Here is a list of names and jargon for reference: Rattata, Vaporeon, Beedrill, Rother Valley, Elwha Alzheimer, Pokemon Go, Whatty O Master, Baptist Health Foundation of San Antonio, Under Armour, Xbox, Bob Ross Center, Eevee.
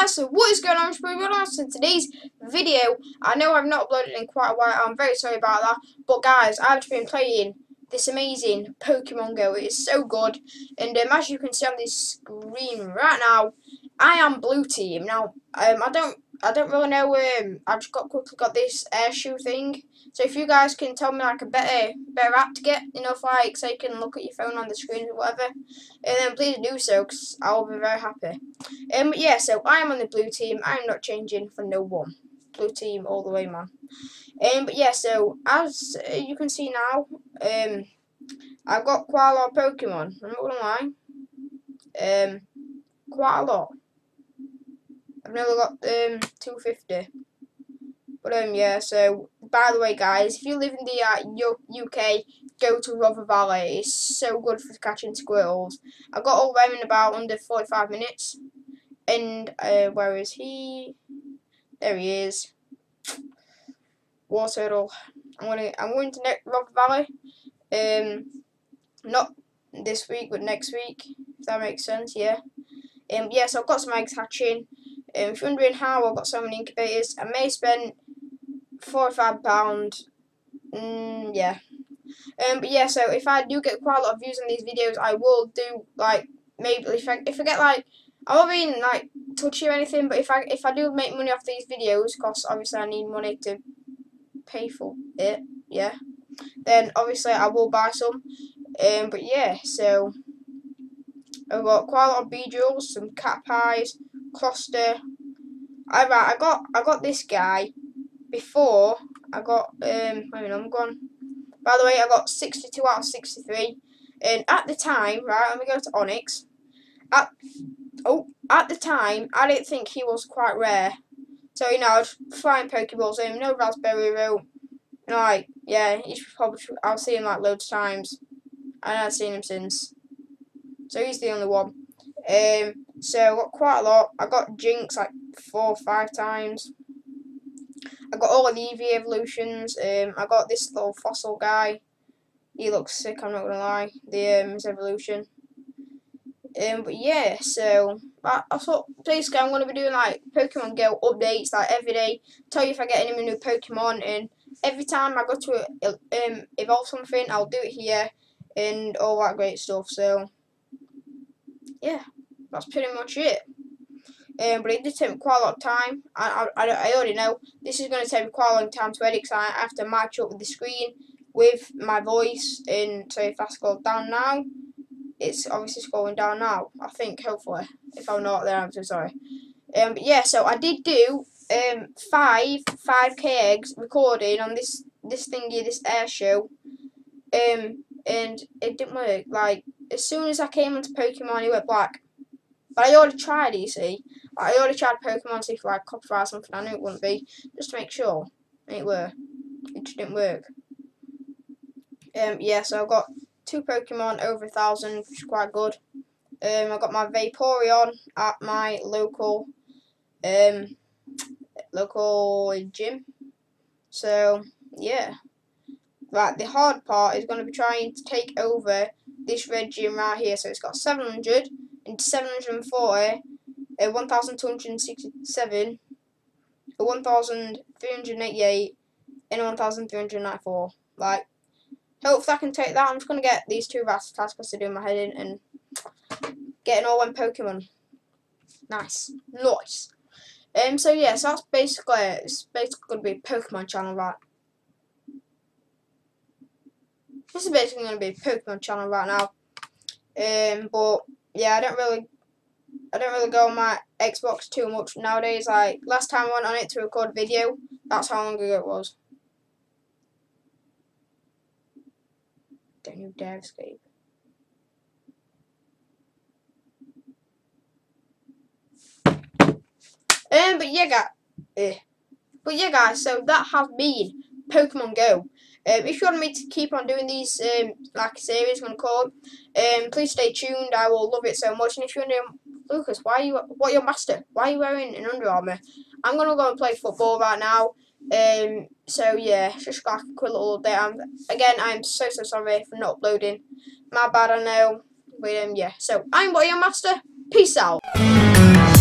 guys, so what is going on? It's Rother Valley. So today's video, I know I've not uploaded in quite a while, I'm very sorry about that, but guys, I've been playing this amazing Pokemon Go. It is so good, and as you can see on this screen right now, I am blue team. Now, I don't really know, I just quickly got this air shoe thing, so if you guys can tell me like a better app to get, you know, like, so you can look at your phone on the screen or whatever, and then please do so, because I'll be very happy. But yeah, so I am on the blue team, I'm not changing for no one. Blue team all the way, man. But yeah, so as you can see now, I've got quite a lot of Pokemon, I'm not gonna lie, quite a lot. I've never got 250, but yeah. So by the way, guys, if you live in the UK, go to Rother Valley. It's so good for catching squirrels. I got all them in about under 45 minutes. And where is he? There he is. Water turtle. I'm going to Rother Valley. Not this week, but next week. If that makes sense, yeah. Yeah, so I've got some eggs hatching. If you're wondering how I've got so many incubators, I may spend £4 or £5. Yeah. But yeah, so if I do get quite a lot of views on these videos, I will do like maybe if I get like, I won't be like touchy or anything, but if I do make money off these videos, because obviously I need money to pay for it, yeah. Then obviously I will buy some. But yeah, so I've got quite a lot of Beedrills, some cat pies, cluster. Alright, I got this guy before I got I'm gone. By the way, I got 62 out of 63, and at the time, right, let me go to Onyx. At the time, I didn't think he was quite rare. So you know, I was flying Pokeballs in, no raspberry root. And like, yeah, he's probably, I've seen him like loads of times, and I've seen him since. So he's the only one. So I got quite a lot. I got Jinx like 4 or 5 times. I got all of the Eevee evolutions. I got this little fossil guy. He looks sick, I'm not gonna lie. The his evolution. But yeah, so that's what basically I'm gonna be doing, like Pokemon Go updates like every day. Tell you if I get any new Pokemon, and every time I go to evolve something, I'll do it here and all that great stuff. So yeah, that's pretty much it. But it did take me quite a lot of time. I already know this is going to take me quite a long time to edit, because I have to match up with the screen with my voice. And so if I scroll down now, it's obviously scrolling down now, I think, hopefully. If I'm not, then I'm so sorry. But yeah, so I did do 5K eggs recording on this thingy, this air show. And it didn't work. Like, as soon as I came onto Pokemon, it went black. But I already tried, you see. I already tried Pokemon to see if I like copyright or something. I knew it wouldn't be, just to make sure. And it just didn't work. Yeah, so I've got 2 Pokemon over 1,000, which is quite good. I got my Vaporeon at my local gym. So yeah. Right, the hard part is going to be trying to take over this red gym right here. So it's got 700 and 740, 1,267, 1,388, and 1,394. Like, hopefully I can take that. I'm just going to get these 2 Rattatas to do my head in and getting all 1 Pokemon. Nice. So yeah, so that's basically it. It's basically going to be a Pokemon channel, right? This is basically going to be a Pokemon channel right now, but yeah, I don't really go on my Xbox too much nowadays. Like last time I went on it to record video, that's how long ago it was. Don't you dare escape. But yeah, guys. So that has been Pokemon Go. If you want me to keep on doing these like a series, I'm gonna call it, please stay tuned. I will love it so much. And if you're wondering, Lucas, Whatty O Master? Why are you wearing an Under Armour? I'm gonna go and play football right now. So yeah, just like a quick little update. Again, I'm so sorry for not uploading. My bad, I know. But yeah. So I'm Whatty O Master. Peace out.